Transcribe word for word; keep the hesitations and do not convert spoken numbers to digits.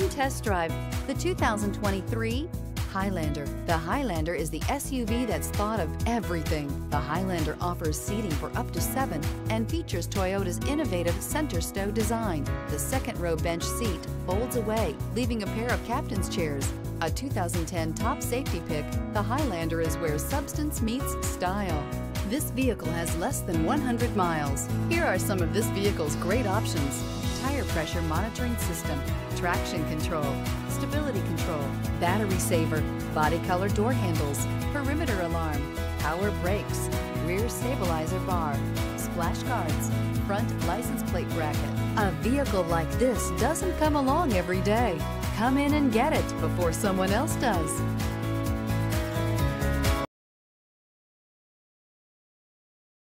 Come test drive the two thousand twenty-three Highlander. The Highlander is the S U V that's thought of everything. The Highlander offers seating for up to seven and features Toyota's innovative center stow design. The second row bench seat folds away, leaving a pair of captain's chairs. A two thousand ten top safety pick, the Highlander is where substance meets style. This vehicle has less than one hundred miles. Here are some of this vehicle's great options: tire pressure monitoring system, traction control, stability control, battery saver, body color door handles, perimeter alarm, power brakes, rear stabilizer bar, splash guards, front license plate bracket. A vehicle like this doesn't come along every day. Come in and get it before someone else does.